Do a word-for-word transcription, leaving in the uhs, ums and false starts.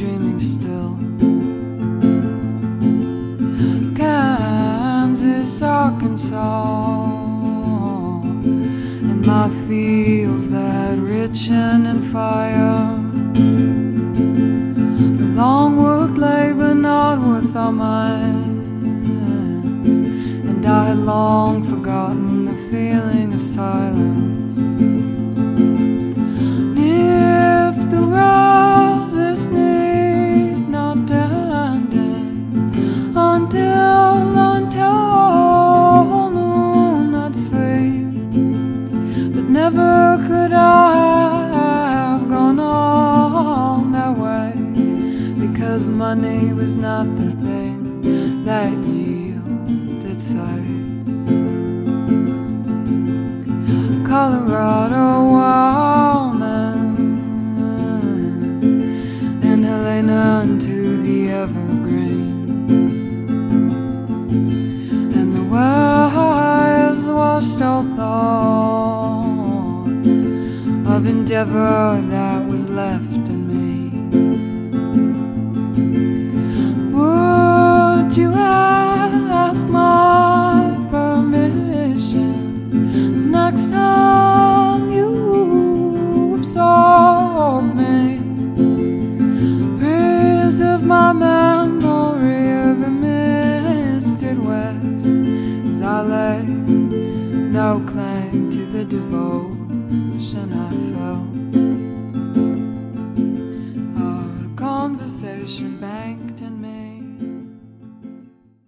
dreaming still. Kansas, Arkansas, and my fields that richen in fire. The long work labor not worth our minds, and I had long forgotten the feeling of silence. If the roses need not tending until until noon, I'd sleep, but never could I have gone on that way, because money was not the thing that yielded sight. Colorado woman, and Helena unto the evergreen, and the wives washed all thought of endeavor that was left in me. Would you ask my permission next time devote?